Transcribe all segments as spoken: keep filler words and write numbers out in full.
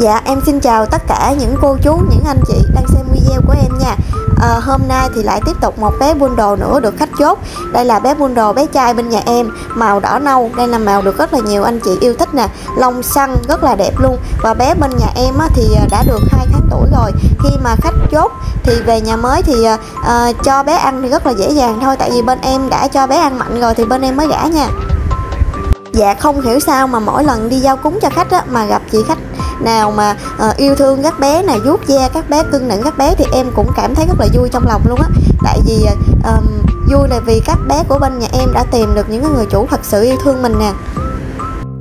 Dạ em xin chào tất cả những cô chú, những anh chị đang xem video của em nha. à, Hôm nay thì lại tiếp tục một bé Poodle nữa được khách chốt. Đây là bé Poodle bé trai bên nhà em, màu đỏ nâu. Đây là màu được rất là nhiều anh chị yêu thích nè, lông xanh rất là đẹp luôn. Và bé bên nhà em thì đã được hai tháng tuổi rồi. Khi mà khách chốt thì về nhà mới thì à, cho bé ăn thì rất là dễ dàng thôi. Tại vì bên em đã cho bé ăn mạnh rồi thì bên em mới gả nha. Dạ không hiểu sao mà mỗi lần đi giao cúng cho khách á, mà gặp chị khách nào mà uh, yêu thương các bé này, vuốt ve các bé, cưng nựng các bé thì em cũng cảm thấy rất là vui trong lòng luôn á. Tại vì uh, vui là vì các bé của bên nhà em đã tìm được những người chủ thật sự yêu thương mình nè.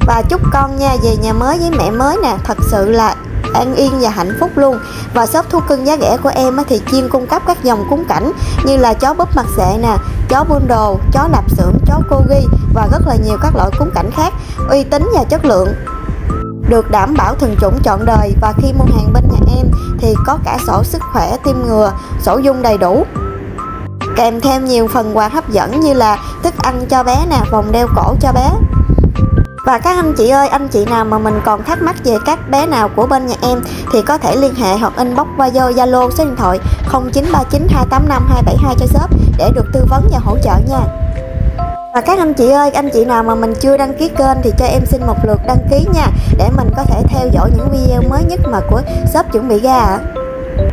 Và chúc con nha về nhà mới với mẹ mới nè thật sự là an yên và hạnh phúc luôn. Và shop thú cưng giá rẻ của em thì chuyên cung cấp các dòng cúng cảnh như là chó búp mặt xệ nè, chó Poodle, chó lạp xưởng, chó Corgi và rất là nhiều các loại cúng cảnh khác uy tín và chất lượng, được đảm bảo thuần chủng trọn đời. Và khi mua hàng bên nhà em thì có cả sổ sức khỏe, tiêm ngừa, sổ dung đầy đủ, kèm thêm nhiều phần quà hấp dẫn như là thức ăn cho bé nè, vòng đeo cổ cho bé. Và các anh chị ơi, anh chị nào mà mình còn thắc mắc về các bé nào của bên nhà em thì có thể liên hệ hoặc inbox qua Zalo số điện thoại không chín ba chín hai tám năm hai bảy hai cho shop để được tư vấn và hỗ trợ nha. Và các anh chị ơi, anh chị nào mà mình chưa đăng ký kênh thì cho em xin một lượt đăng ký nha, để mình có thể theo dõi những video mới nhất mà của shop chuẩn bị ra ạ.